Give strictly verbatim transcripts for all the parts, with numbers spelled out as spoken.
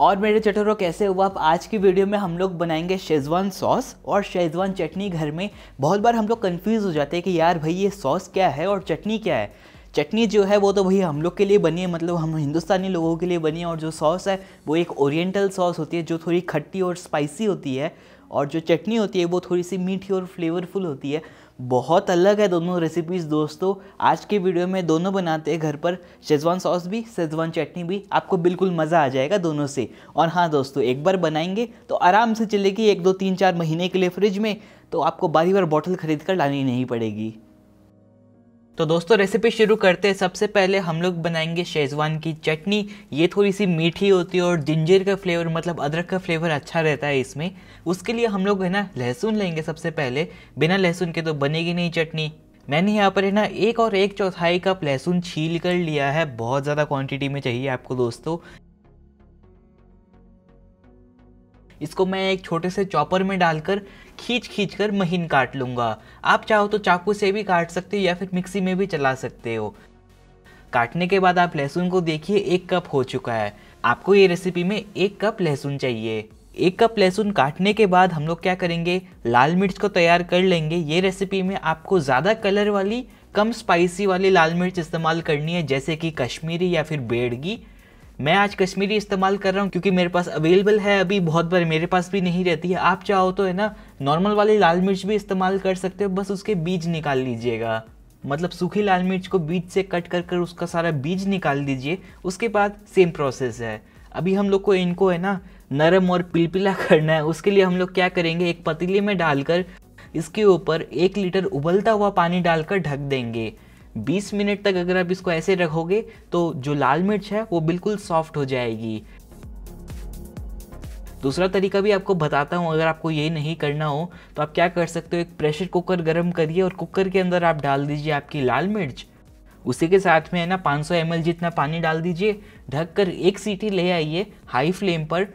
और मेरे चटोरों कैसे हुआ आप, आज की वीडियो में हम लोग बनाएंगे शेजवान सॉस और शेजवान चटनी। घर में बहुत बार हम लोग कंफ्यूज हो जाते हैं कि यार भाई ये सॉस क्या है और चटनी क्या है। चटनी जो है वो तो भाई हम लोग के लिए बनी है, मतलब हम हिंदुस्तानी लोगों के लिए बनी है, और जो सॉस है वो एक ओरिएंटल सॉस होती है जो थोड़ी खट्टी और स्पाइसी होती है, और जो चटनी होती है वो थोड़ी सी मीठी और फ्लेवरफुल होती है। बहुत अलग है दोनों रेसिपीज़ दोस्तों। आज के वीडियो में दोनों बनाते हैं घर पर, शेजवान सॉस भी शेजवान चटनी भी। आपको बिल्कुल मज़ा आ जाएगा दोनों से। और हाँ दोस्तों, एक बार बनाएंगे तो आराम से चलेगी एक दो तीन चार महीने के लिए फ्रिज में, तो आपको बारी बार बॉटल खरीद कर लानी नहीं पड़ेगी। तो दोस्तों रेसिपी शुरू करते हैं। सबसे पहले हम लोग बनाएंगे शेजवान की चटनी। ये थोड़ी सी मीठी होती है और जिंजर का फ्लेवर मतलब अदरक का फ्लेवर अच्छा रहता है इसमें। उसके लिए हम लोग है ना लहसुन लेंगे सबसे पहले, बिना लहसुन के तो बनेगी नहीं चटनी। मैंने यहाँ पर है ना एक और एक चौथाई कप लहसुन छील कर लिया है, बहुत ज़्यादा क्वान्टिटी में चाहिए आपको दोस्तों। इसको मैं एक छोटे से चॉपर में डालकर खींच खींच कर महीन काट लूँगा। आप चाहो तो चाकू से भी काट सकते हो या फिर मिक्सी में भी चला सकते हो। काटने के बाद आप लहसुन को देखिए, एक कप हो चुका है। आपको ये रेसिपी में एक कप लहसुन चाहिए। एक कप लहसुन काटने के बाद हम लोग क्या करेंगे, लाल मिर्च को तैयार कर लेंगे। ये रेसिपी में आपको ज़्यादा कलर वाली कम स्पाइसी वाली लाल मिर्च इस्तेमाल करनी है, जैसे कि कश्मीरी या फिर बेड़गी। मैं आज कश्मीरी इस्तेमाल कर रहा हूँ क्योंकि मेरे पास अवेलेबल है अभी, बहुत बार मेरे पास भी नहीं रहती है। आप चाहो तो है ना नॉर्मल वाली लाल मिर्च भी इस्तेमाल कर सकते हो, बस उसके बीज निकाल लीजिएगा। मतलब सूखी लाल मिर्च को बीज से कट कर कर उसका सारा बीज निकाल दीजिए। उसके बाद सेम प्रोसेस है। अभी हम लोग को इनको है ना नरम और पिलपिला करना है। उसके लिए हम लोग क्या करेंगे, एक पतीले में डालकर इसके ऊपर एक लीटर उबलता हुआ पानी डालकर ढक देंगे। बीस मिनट तक अगर आप इसको ऐसे रखोगे तो जो लाल मिर्च है वो बिल्कुल सॉफ्ट हो जाएगी। दूसरा तरीका भी आपको बताता हूँ, अगर आपको ये नहीं करना हो तो आप क्या कर सकते हो, एक प्रेशर कुकर गर्म करिए और कुकर के अंदर आप डाल दीजिए आपकी लाल मिर्च। उसी के साथ में है ना पाँच सौ एम एल जितना पानी डाल दीजिए, ढक कर एक सीटी ले आइए हाई फ्लेम पर।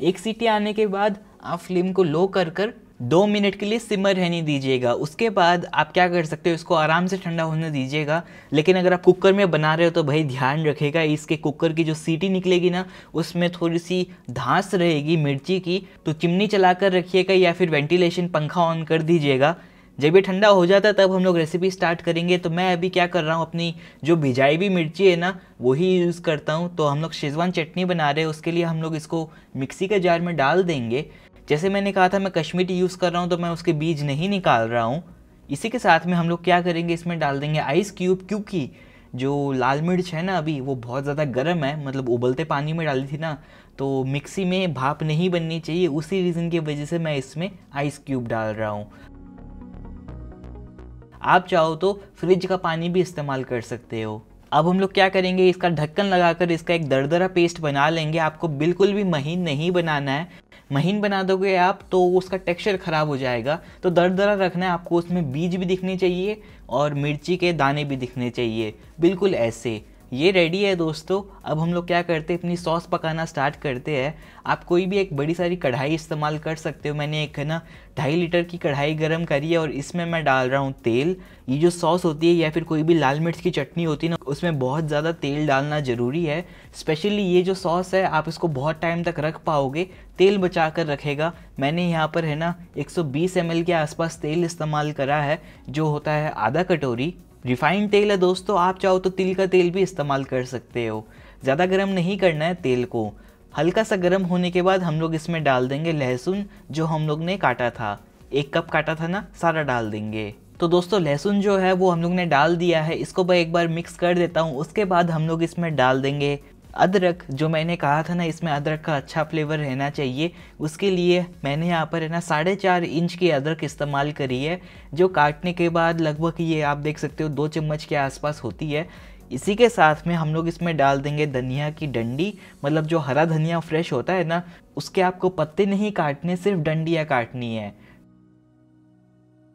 एक सीटी आने के बाद आप फ्लेम को लो कर कर दो मिनट के लिए सिमर रहने दीजिएगा। उसके बाद आप क्या कर सकते हो, इसको आराम से ठंडा होने दीजिएगा। लेकिन अगर आप कुकर में बना रहे हो तो भाई ध्यान रखिएगा, इसके कुकर की जो सीटी निकलेगी ना उसमें थोड़ी सी धांस रहेगी मिर्ची की, तो चिमनी चला कर रखिएगा या फिर वेंटिलेशन पंखा ऑन कर दीजिएगा। जब ये ठंडा हो जाता तब हम लोग रेसिपी स्टार्ट करेंगे। तो मैं अभी क्या कर रहा हूँ, अपनी जो भिजाई हुई मिर्ची है ना वही यूज़ करता हूँ। तो हम लोग शेजवान चटनी बना रहे हैं, उसके लिए हम लोग इसको मिक्सी के जार में डाल देंगे। जैसे मैंने कहा था मैं कश्मीरी यूज़ कर रहा हूँ तो मैं उसके बीज नहीं निकाल रहा हूँ। इसी के साथ में हम लोग क्या करेंगे, इसमें डाल देंगे आइस क्यूब, क्योंकि जो लाल मिर्च है ना अभी वो बहुत ज़्यादा गर्म है, मतलब उबलते पानी में डाली थी ना तो मिक्सी में भाप नहीं बननी चाहिए। उसी रीज़न की वजह से मैं इसमें आइस क्यूब डाल रहा हूँ। आप चाहो तो फ्रिज का पानी भी इस्तेमाल कर सकते हो। अब हम लोग क्या करेंगे, इसका ढक्कन लगाकर इसका एक दरदरा पेस्ट बना लेंगे। आपको बिल्कुल भी महीन नहीं बनाना है, महीन बना दोगे आप तो उसका टेक्सचर ख़राब हो जाएगा। तो दरदरा रखना है आपको, उसमें बीज भी दिखने चाहिए और मिर्ची के दाने भी दिखने चाहिए, बिल्कुल ऐसे। ये रेडी है दोस्तों। अब हम लोग क्या करते हैं, अपनी सॉस पकाना स्टार्ट करते हैं। आप कोई भी एक बड़ी सारी कढ़ाई इस्तेमाल कर सकते हो। मैंने एक है ना ढाई लीटर की कढ़ाई गर्म करी है और इसमें मैं डाल रहा हूँ तेल। ये जो सॉस होती है या फिर कोई भी लाल मिर्च की चटनी होती है ना उसमें बहुत ज़्यादा तेल डालना ज़रूरी है। स्पेशली ये जो सॉस है आप इसको बहुत टाइम तक रख पाओगे, तेल बचा कर रखेगा। मैंने यहाँ पर है ना एक सौ बीस एम एल के आसपास तेल इस्तेमाल करा है, जो होता है आधा कटोरी रिफाइंड तेल है दोस्तों। आप चाहो तो तिल का तेल भी इस्तेमाल कर सकते हो। ज़्यादा गर्म नहीं करना है तेल को। हल्का सा गर्म होने के बाद हम लोग इसमें डाल देंगे लहसुन, जो हम लोग ने काटा था, एक कप काटा था ना, सारा डाल देंगे। तो दोस्तों लहसुन जो है वो हम लोग ने डाल दिया है, इसको मैं एक बार मिक्स कर देता हूँ। उसके बाद हम लोग इसमें डाल देंगे अदरक। जो मैंने कहा था ना इसमें अदरक का अच्छा फ्लेवर रहना चाहिए, उसके लिए मैंने यहाँ पर है ना साढ़े चार इंच की अदरक इस्तेमाल करी है, जो काटने के बाद लगभग ये आप देख सकते हो दो चम्मच के आसपास होती है। इसी के साथ में हम लोग इसमें डाल देंगे धनिया की डंडी, मतलब जो हरा धनिया फ्रेश होता है ना उसके आपको पत्ते नहीं काटने, सिर्फ डंडियाँ काटनी है।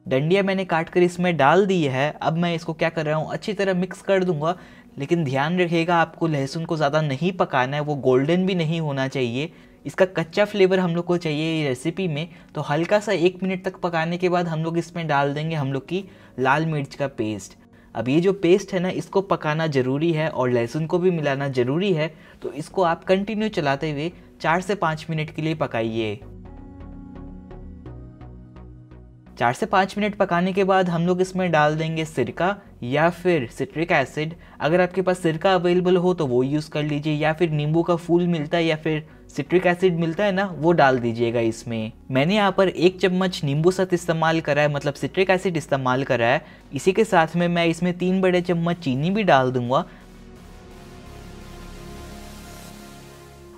डंडियाँ मैंने काट कर इसमें डाल दी है। अब मैं इसको क्या कर रहा हूँ, अच्छी तरह मिक्स कर दूँगा। लेकिन ध्यान रखिएगा आपको लहसुन को ज़्यादा नहीं पकाना है, वो गोल्डन भी नहीं होना चाहिए, इसका कच्चा फ्लेवर हम लोग को चाहिए ये रेसिपी में। तो हल्का सा एक मिनट तक पकाने के बाद हम लोग इसमें डाल देंगे हम लोग की लाल मिर्च का पेस्ट। अब ये जो पेस्ट है ना, इसको पकाना ज़रूरी है और लहसुन को भी मिलाना ज़रूरी है, तो इसको आप कंटिन्यू चलाते हुए चार से पाँच मिनट के लिए पकाइए। चार से पाँच मिनट पकाने के बाद हम लोग इसमें डाल देंगे सिरका या फिर सिट्रिक एसिड। अगर आपके पास सिरका अवेलेबल हो तो वो यूज़ कर लीजिए, या फिर नींबू का फूल मिलता है या फिर सिट्रिक एसिड मिलता है ना, वो डाल दीजिएगा इसमें। मैंने यहाँ पर एक चम्मच नींबू सत इस्तेमाल करा है, मतलब सिट्रिक एसिड इस्तेमाल करा है। इसी के साथ में मैं इसमें तीन बड़े चम्मच चीनी भी डाल दूंगा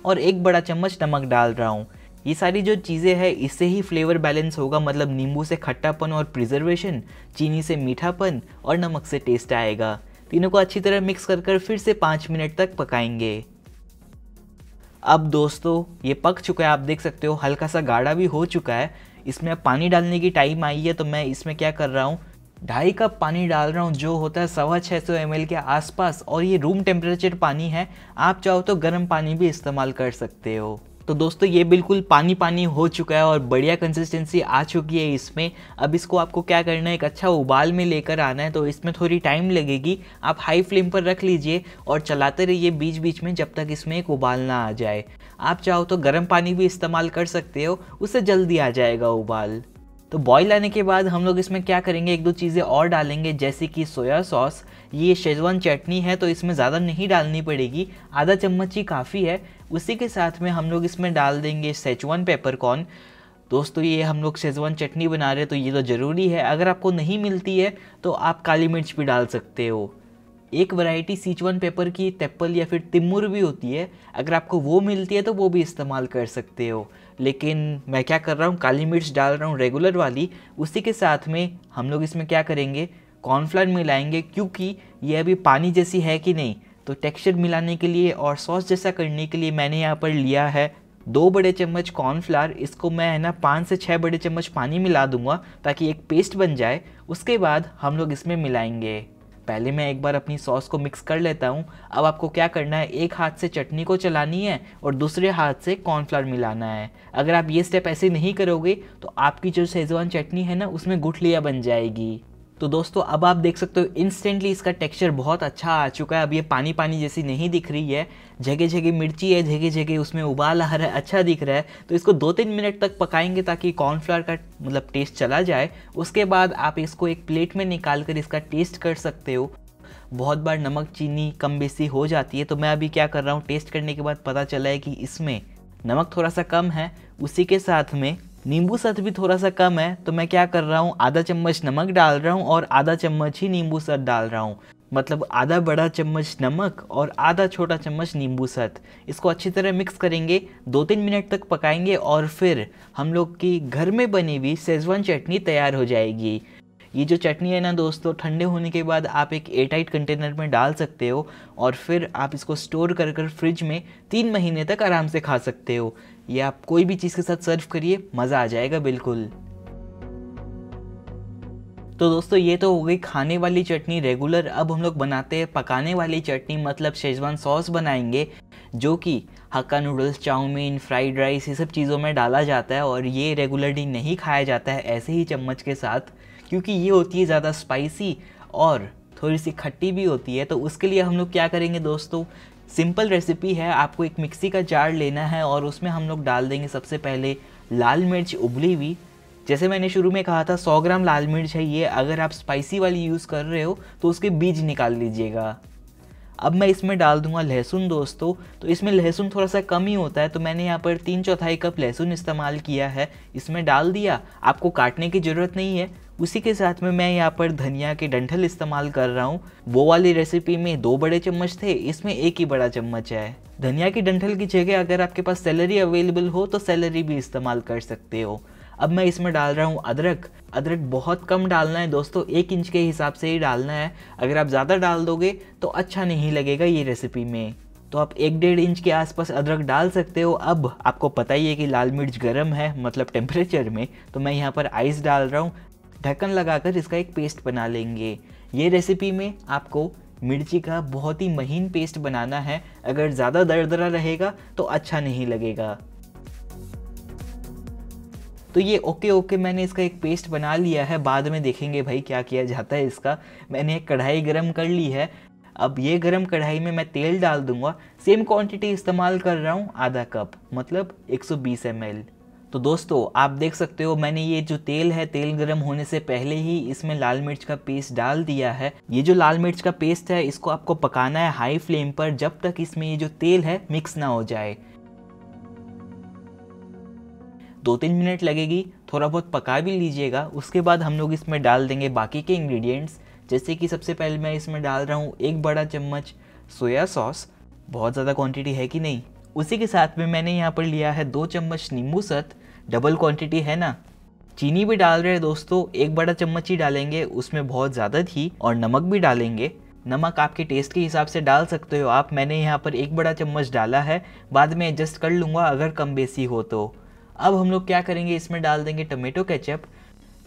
और एक बड़ा चम्मच नमक डाल रहा हूँ। ये सारी जो चीज़ें हैं इससे ही फ्लेवर बैलेंस होगा, मतलब नींबू से खट्टापन और प्रिजर्वेशन, चीनी से मीठापन और नमक से टेस्ट आएगा। तीनों को अच्छी तरह मिक्स कर कर फिर से पाँच मिनट तक पकाएंगे। अब दोस्तों ये पक चुका है, आप देख सकते हो हल्का सा गाढ़ा भी हो चुका है। इसमें अब पानी डालने की टाइम आई है, तो मैं इसमें क्या कर रहा हूँ, ढाई कप पानी डाल रहा हूँ, जो होता है सवा छः सौ एम एल के आसपास, और ये रूम टेम्परेचर पानी है। आप चाहो तो गर्म पानी भी इस्तेमाल कर सकते हो। तो दोस्तों ये बिल्कुल पानी पानी हो चुका है और बढ़िया कंसिस्टेंसी आ चुकी है इसमें। अब इसको आपको क्या करना है, एक अच्छा उबाल में लेकर आना है, तो इसमें थोड़ी टाइम लगेगी। आप हाई फ्लेम पर रख लीजिए और चलाते रहिए बीच बीच में, जब तक इसमें एक उबाल ना आ जाए। आप चाहो तो गर्म पानी भी इस्तेमाल कर सकते हो, उससे जल्दी आ जाएगा उबाल। तो बॉईल आने के बाद हम लोग इसमें क्या करेंगे, एक दो चीज़ें और डालेंगे, जैसे कि सोया सॉस। ये शेजवान चटनी है तो इसमें ज़्यादा नहीं डालनी पड़ेगी, आधा चम्मच ही काफ़ी है। उसी के साथ में हम लोग इसमें डाल देंगे सेचुआन पेपरकॉर्न। दोस्तों ये हम लोग शेजवान चटनी बना रहे हैं तो ये तो ज़रूरी है, अगर आपको नहीं मिलती है तो आप काली मिर्च भी डाल सकते हो। एक वैरायटी सिचुआन पेपर की तेप्पल या फिर तिम्मुर भी होती है, अगर आपको वो मिलती है तो वो भी इस्तेमाल कर सकते हो। लेकिन मैं क्या कर रहा हूँ, काली मिर्च डाल रहा हूँ रेगुलर वाली। उसी के साथ में हम लोग इसमें क्या करेंगे, कॉर्नफ्लावर मिलाएंगे, क्योंकि ये अभी पानी जैसी है कि नहीं, तो टेक्सचर मिलाने के लिए और सॉस जैसा करने के लिए मैंने यहाँ पर लिया है दो बड़े चम्मच कॉर्नफ्लावर। इसको मैं है ना पाँच से छः बड़े चम्मच पानी मिला दूंगा ताकि एक पेस्ट बन जाए। उसके बाद हम लोग इसमें मिलाएंगे। पहले मैं एक बार अपनी सॉस को मिक्स कर लेता हूँ। अब आपको क्या करना है, एक हाथ से चटनी को चलानी है और दूसरे हाथ से कॉर्नफ्लावर मिलाना है। अगर आप ये स्टेप ऐसे नहीं करोगे तो आपकी जो शेजवान चटनी है ना, उसमें गुठलियाँ बन जाएगी। तो दोस्तों अब आप देख सकते हो इंस्टेंटली इसका टेक्सचर बहुत अच्छा आ चुका है। अब ये पानी पानी जैसी नहीं दिख रही है, जगह जगह मिर्ची है, जगह जगह उसमें उबाल आ रहा है, अच्छा दिख रहा है। तो इसको दो तीन मिनट तक पकाएंगे ताकि कॉर्नफ्लावर का मतलब टेस्ट चला जाए। उसके बाद आप इसको एक प्लेट में निकाल कर इसका टेस्ट कर सकते हो। बहुत बार नमक चीनी कम बेसी हो जाती है, तो मैं अभी क्या कर रहा हूँ, टेस्ट करने के बाद पता चला है कि इसमें नमक थोड़ा सा कम है, उसी के साथ में नींबू सत भी थोड़ा सा कम है। तो मैं क्या कर रहा हूँ, आधा चम्मच नमक डाल रहा हूँ और आधा चम्मच ही नींबू सत डाल रहा हूँ, मतलब आधा बड़ा चम्मच नमक और आधा छोटा चम्मच नींबू सत। इसको अच्छी तरह मिक्स करेंगे, दो तीन मिनट तक पकाएंगे और फिर हम लोग की घर में बनी हुई शेजवान चटनी तैयार हो जाएगी। ये जो चटनी है ना दोस्तों, ठंडे होने के बाद आप एक एयरटाइट कंटेनर में डाल सकते हो और फिर आप इसको स्टोर कर कर फ्रिज में तीन महीने तक आराम से खा सकते हो। ये आप कोई भी चीज़ के साथ सर्व करिए, मज़ा आ जाएगा बिल्कुल। तो दोस्तों ये तो हो गई खाने वाली चटनी रेगुलर। अब हम लोग बनाते हैं पकाने वाली चटनी, मतलब शेजवान सॉस बनाएंगे, जो कि hakka noodles, chow mein, fried rice, ये सब चीज़ों में डाला जाता है। और ये रेगुलरली नहीं खाया जाता है ऐसे ही चम्मच के साथ, क्योंकि ये होती है ज़्यादा स्पाइसी और थोड़ी सी खट्टी भी होती है। तो उसके लिए हम लोग क्या करेंगे दोस्तों, सिंपल रेसिपी है, आपको एक मिक्सी का जार लेना है और उसमें हम लोग डाल देंगे सबसे पहले लाल मिर्च उबली हुई। जैसे मैंने शुरू में कहा था सौ ग्राम लाल मिर्च है ये, अगर आप स्पाइसी वाली यूज़ कर रहे हो तो उसके बीज निकाल लीजिएगा। अब मैं इसमें डाल दूंगा लहसुन दोस्तों, तो इसमें लहसुन थोड़ा सा कम ही होता है, तो मैंने यहाँ पर तीन चौथाई कप लहसुन इस्तेमाल किया है, इसमें डाल दिया। आपको काटने की ज़रूरत नहीं है। उसी के साथ में मैं यहाँ पर धनिया के डंठल इस्तेमाल कर रहा हूँ। वो वाली रेसिपी में दो बड़े चम्मच थे, इसमें एक ही बड़ा चम्मच है। धनिया के डंठल की जगह अगर आपके पास सेलरी अवेलेबल हो तो सेलरी भी इस्तेमाल कर सकते हो। अब मैं इसमें डाल रहा हूँ अदरक। अदरक बहुत कम डालना है दोस्तों, एक इंच के हिसाब से ही डालना है। अगर आप ज़्यादा डाल दोगे तो अच्छा नहीं लगेगा ये रेसिपी में, तो आप एक डेढ़ इंच के आसपास अदरक डाल सकते हो। अब आपको पता ही है कि लाल मिर्च गर्म है, मतलब टेम्परेचर में, तो मैं यहाँ पर आइस डाल रहा हूँ। ढक्कन लगाकर इसका एक पेस्ट बना लेंगे। ये रेसिपी में आपको मिर्ची का बहुत ही महीन पेस्ट बनाना है, अगर ज़्यादा दरदरा रहेगा तो अच्छा नहीं लगेगा। तो ये ओके ओके मैंने इसका एक पेस्ट बना लिया है, बाद में देखेंगे भाई क्या किया जाता है इसका। मैंने एक कढ़ाई गर्म कर ली है, अब ये गरम कढ़ाई में मैं तेल डाल दूंगा, सेम क्वांटिटी इस्तेमाल कर रहा हूँ, आधा कप मतलब एक सौ बीस एम एल। तो दोस्तों आप देख सकते हो मैंने ये जो तेल है, तेल गरम होने से पहले ही इसमें लाल मिर्च का पेस्ट डाल दिया है। ये जो लाल मिर्च का पेस्ट है इसको आपको पकाना है हाई फ्लेम पर जब तक इसमें ये जो तेल है मिक्स ना हो जाए। दो तीन मिनट लगेगी, थोड़ा बहुत पका भी लीजिएगा। उसके बाद हम लोग इसमें डाल देंगे बाकी के इंग्रेडिएंट्स, जैसे कि सबसे पहले मैं इसमें डाल रहा हूँ एक बड़ा चम्मच सोया सॉस, बहुत ज़्यादा क्वांटिटी है कि नहीं। उसी के साथ में मैंने यहाँ पर लिया है दो चम्मच नींबू सत, डबल क्वांटिटी है ना। चीनी भी डाल रहे हैं दोस्तों, एक बड़ा चम्मच ही डालेंगे, उसमें बहुत ज़्यादा थी। और नमक भी डालेंगे, नमक आपके टेस्ट के हिसाब से डाल सकते हो आप। मैंने यहाँ पर एक बड़ा चम्मच डाला है, बाद में एडजस्ट कर लूँगा अगर कम बेसी हो तो। अब हम लोग क्या करेंगे, इसमें डाल देंगे टोमेटो केचप।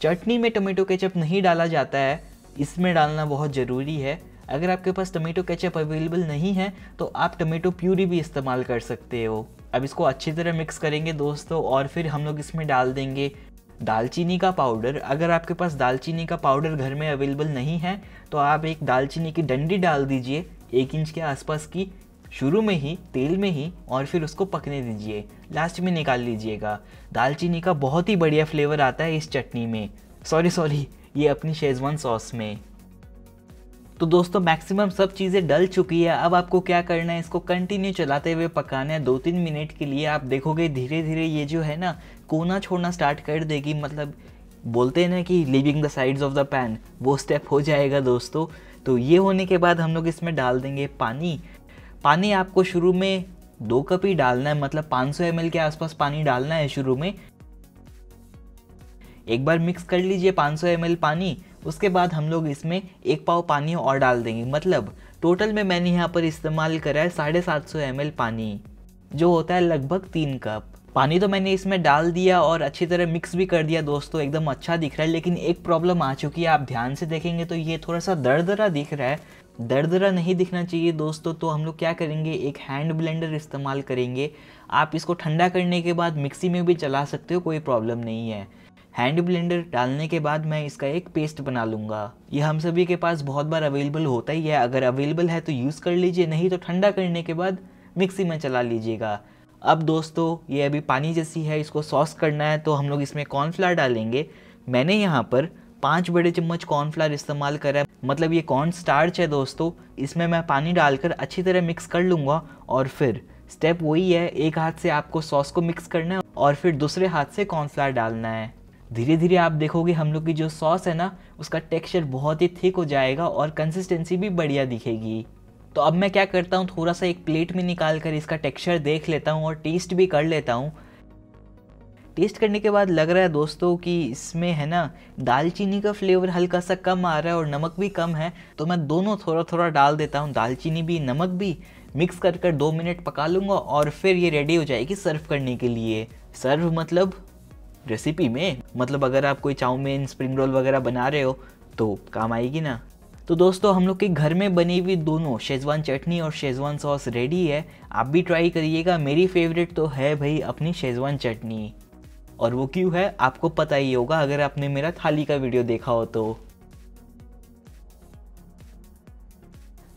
चटनी में टोमेटो केचप नहीं डाला जाता है, इसमें डालना बहुत ज़रूरी है। अगर आपके पास टोमेटो केचप अवेलेबल नहीं है तो आप टोमेटो प्यूरी भी इस्तेमाल कर सकते हो। अब इसको अच्छी तरह मिक्स करेंगे दोस्तों, और फिर हम लोग इसमें डाल देंगे दालचीनी का पाउडर। अगर आपके पास दालचीनी का पाउडर घर में अवेलेबल नहीं है तो आप एक दालचीनी की डंडी डाल दीजिए, एक इंच के आसपास की, शुरू में ही तेल में ही, और फिर उसको पकने दीजिए, लास्ट में निकाल लीजिएगा। दालचीनी का बहुत ही बढ़िया फ्लेवर आता है इस चटनी में, सॉरी सॉरी ये अपनी शेजवान सॉस में। तो दोस्तों मैक्सिमम सब चीज़ें डल चुकी है। अब आपको क्या करना है, इसको कंटिन्यू चलाते हुए पकाना है दो तीन मिनट के लिए। आप देखोगे धीरे धीरे ये जो है ना कोना छोड़ना स्टार्ट कर देगी, मतलब बोलते हैं ना कि leaving the sides of the pan, वो स्टेप हो जाएगा दोस्तों। तो ये होने के बाद हम लोग इसमें डाल देंगे पानी। पानी आपको शुरू में दो कप ही डालना है, मतलब पाँच सौ एम एल के आसपास पानी डालना है शुरू में। एक बार मिक्स कर लीजिए पाँच सौ एम एल पानी। उसके बाद हम लोग इसमें एक पाव पानी और डाल देंगे, मतलब टोटल में मैंने यहाँ पर इस्तेमाल करा है साढ़े सात सौ एम एल पानी, जो होता है लगभग तीन कप पानी। तो मैंने इसमें डाल दिया और अच्छी तरह मिक्स भी कर दिया दोस्तों, एकदम अच्छा दिख रहा है। लेकिन एक प्रॉब्लम आ चुकी है, आप ध्यान से देखेंगे तो ये थोड़ा सा दरदरा दिख रहा है। दरदरा नहीं दिखना चाहिए दोस्तों, तो हम लोग क्या करेंगे, एक हैंड ब्लेंडर इस्तेमाल करेंगे। आप इसको ठंडा करने के बाद मिक्सी में भी चला सकते हो, कोई प्रॉब्लम नहीं है। हैंड ब्लेंडर डालने के बाद मैं इसका एक पेस्ट बना लूँगा। ये हम सभी के पास बहुत बार अवेलेबल होता ही है, अगर अवेलेबल है तो यूज़ कर लीजिए, नहीं तो ठंडा करने के बाद मिक्सी में चला लीजिएगा। अब दोस्तों ये अभी पानी जैसी है, इसको सॉस करना है, तो हम लोग इसमें कॉर्नफ्लावर डालेंगे। मैंने यहाँ पर पाँच बड़े चम्मच कॉर्नफ्लावर इस्तेमाल करा है, मतलब ये कॉर्न स्टार्च है दोस्तों। इसमें मैं पानी डालकर अच्छी तरह मिक्स कर लूँगा, और फिर स्टेप वही है, एक हाथ से आपको सॉस को मिक्स करना है और फिर दूसरे हाथ से कॉर्नफ्लावर डालना है। धीरे धीरे आप देखोगे हम लोग की जो सॉस है ना उसका टेक्सचर बहुत ही थिक हो जाएगा और कंसिस्टेंसी भी बढ़िया दिखेगी। तो अब मैं क्या करता हूँ, थोड़ा सा एक प्लेट में निकाल कर इसका टेक्सचर देख लेता हूँ और टेस्ट भी कर लेता हूँ। टेस्ट करने के बाद लग रहा है दोस्तों कि इसमें है ना दालचीनी का फ्लेवर हल्का सा कम आ रहा है और नमक भी कम है, तो मैं दोनों थोड़ा थोड़ा डाल देता हूँ, दालचीनी भी नमक भी। मिक्स कर कर दो मिनट पका लूँगा और फिर ये रेडी हो जाएगी सर्व करने के लिए। सर्व मतलब रेसिपी में, मतलब अगर आप कोई चाउमीन स्प्रिंग रोल वगैरह बना रहे हो तो काम आएगी ना। तो दोस्तों हम लोग के घर में बनी हुई दोनों शेजवान चटनी और शेजवान सॉस रेडी है। आप भी ट्राई करिएगा, मेरी फेवरेट तो है भाई अपनी शेजवान चटनी, और वो क्यों है आपको पता ही होगा अगर आपने मेरा थाली का वीडियो देखा हो तो।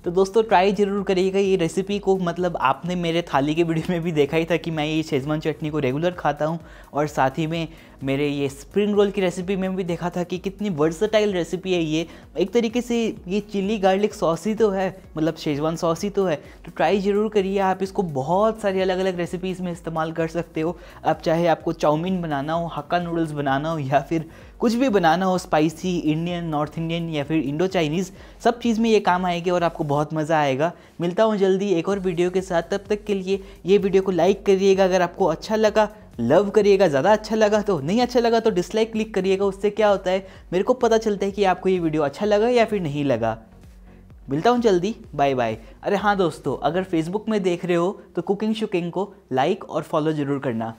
तो दोस्तों ट्राई ज़रूर करिएगा ये रेसिपी को, मतलब आपने मेरे थाली के वीडियो में भी देखा ही था कि मैं ये शेजवान चटनी को रेगुलर खाता हूँ, और साथ ही में मेरे ये स्प्रिंग रोल की रेसिपी में भी देखा था कि कितनी वर्सटाइल रेसिपी है ये। एक तरीके से ये चिली गार्लिक सॉस ही तो है, मतलब शेजवान सॉस ही तो है। तो ट्राई ज़रूर करिए, आप इसको बहुत सारी अलग अलग रेसिपीज़ में इस्तेमाल कर सकते हो। आप चाहे आपको चाउमीन बनाना हो, हक्का नूडल्स बनाना हो, या फिर कुछ भी बनाना हो स्पाइसी, इंडियन, नॉर्थ इंडियन या फिर इंडो चाइनीज़, सब चीज़ में ये काम आएगी और आपको बहुत मज़ा आएगा। मिलता हूँ जल्दी एक और वीडियो के साथ, तब तक के लिए ये वीडियो को लाइक करिएगा अगर आपको अच्छा लगा, लव करिएगा ज़्यादा अच्छा लगा तो, नहीं अच्छा लगा तो डिसलाइक क्लिक करिएगा। उससे क्या होता है मेरे को पता चलता है कि आपको ये वीडियो अच्छा लगा या फिर नहीं लगा। मिलता हूँ जल्दी, बाय बाय। अरे हाँ दोस्तों, अगर फेसबुक में देख रहे हो तो कुकिंग शूकिंग को लाइक और फॉलो ज़रूर करना।